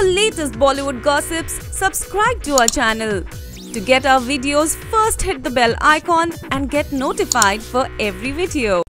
for latest Bollywood gossips, subscribe to our channel. To get our videos, first hit the bell icon and get notified for every video.